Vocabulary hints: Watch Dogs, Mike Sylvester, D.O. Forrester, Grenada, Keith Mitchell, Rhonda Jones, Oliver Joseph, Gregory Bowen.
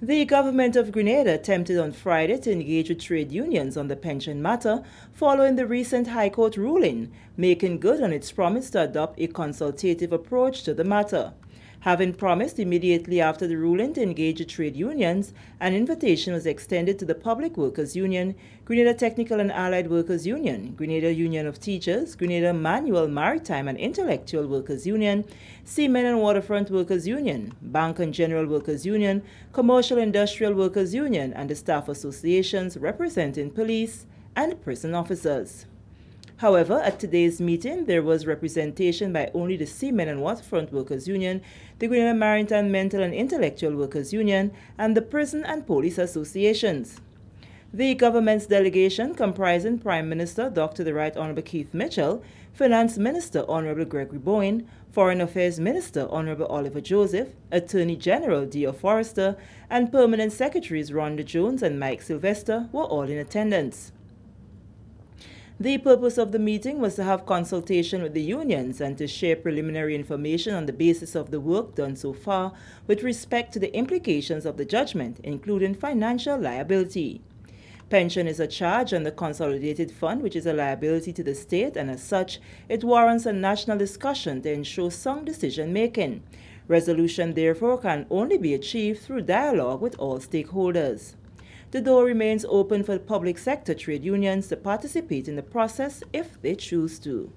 The government of Grenada attempted on Friday to engage with trade unions on the pension matter following the recent High Court ruling, making good on its promise to adopt a consultative approach to the matter. Having promised immediately after the ruling to engage the trade unions, an invitation was extended to the Public Workers Union, Grenada Technical and Allied Workers Union, Grenada Union of Teachers, Grenada Manual Maritime and Intellectual Workers Union, Seamen and Waterfront Workers Union, Bank and General Workers Union, Commercial Industrial Workers Union, and the staff associations representing police and prison officers. However, at today's meeting, there was representation by only the Seamen and Waterfront Workers Union, the Grenada Maritime Mental and Intellectual Workers Union, and the Prison and Police Associations. The government's delegation, comprising Prime Minister Dr. the Right Honourable Keith Mitchell, Finance Minister Honourable Gregory Bowen, Foreign Affairs Minister Honourable Oliver Joseph, Attorney General D.O. Forrester, and Permanent Secretaries Rhonda Jones and Mike Sylvester were all in attendance. The purpose of the meeting was to have consultation with the unions and to share preliminary information on the basis of the work done so far with respect to the implications of the judgment, including financial liability. Pension is a charge on the consolidated fund, which is a liability to the state, and as such, it warrants a national discussion to ensure sound decision-making. Resolution, therefore, can only be achieved through dialogue with all stakeholders. The door remains open for public sector trade unions to participate in the process if they choose to.